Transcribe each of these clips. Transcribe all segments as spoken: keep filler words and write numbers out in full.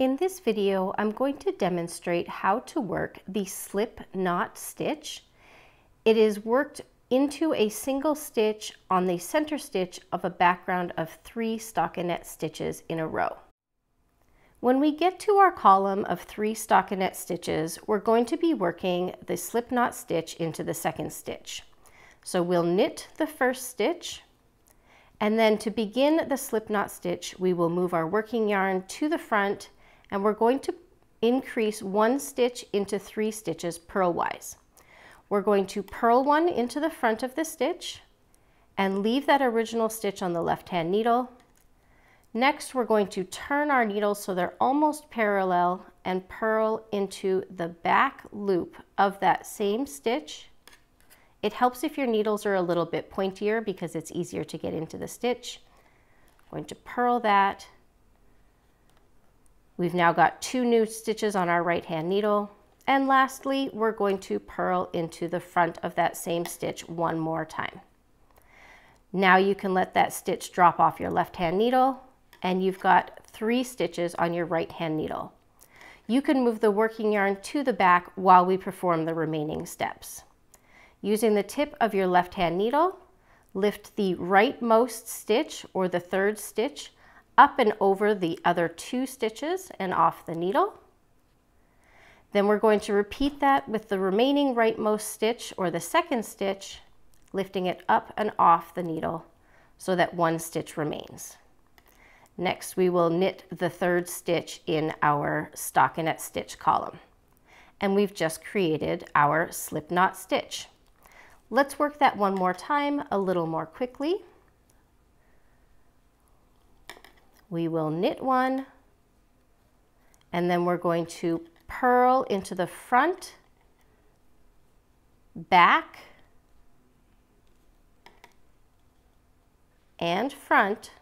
In this video, I'm going to demonstrate how to work the slip knot stitch. It is worked into a single stitch on the center stitch of a background of three stockinette stitches in a row. When we get to our column of three stockinette stitches, we're going to be working the slip knot stitch into the second stitch. So we'll knit the first stitch, and then to begin the slip knot stitch, we will move our working yarn to the front, and we're going to increase one stitch into three stitches purlwise. We're going to purl one into the front of the stitch and leave that original stitch on the left-hand needle. Next, we're going to turn our needles so they're almost parallel and purl into the back loop of that same stitch. It helps if your needles are a little bit pointier because it's easier to get into the stitch. I'm going to purl that. We've now got two new stitches on our right hand needle. And lastly, we're going to purl into the front of that same stitch one more time. Now you can let that stitch drop off your left hand needle, and you've got three stitches on your right hand needle. You can move the working yarn to the back while we perform the remaining steps. Using the tip of your left hand needle, lift the rightmost stitch or the third stitch up and over the other two stitches and off the needle. Then we're going to repeat that with the remaining rightmost stitch or the second stitch, lifting it up and off the needle so that one stitch remains. Next, we will knit the third stitch in our stockinette stitch column. And we've just created our slip knot stitch. Let's work that one more time a little more quickly. We will knit one, and then we're going to purl into the front, back, and front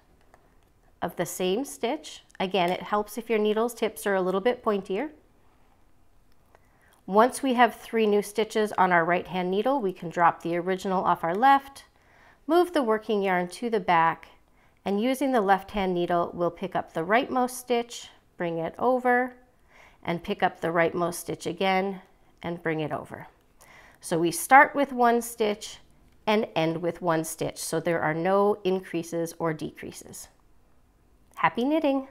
of the same stitch. Again, it helps if your needle's tips are a little bit pointier. Once we have three new stitches on our right hand needle, we can drop the original off our left, move the working yarn to the back, and using the left hand needle, we'll pick up the rightmost stitch, bring it over, and pick up the rightmost stitch again, and bring it over. So we start with one stitch and end with one stitch, so there are no increases or decreases. Happy knitting!